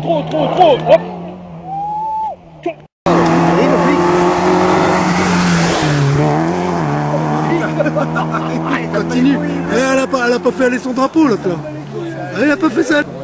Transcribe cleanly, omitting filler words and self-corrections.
trop. Hop. Continue. Elle a pas fait aller son drapeau l'autre là. Elle a pas fait ça.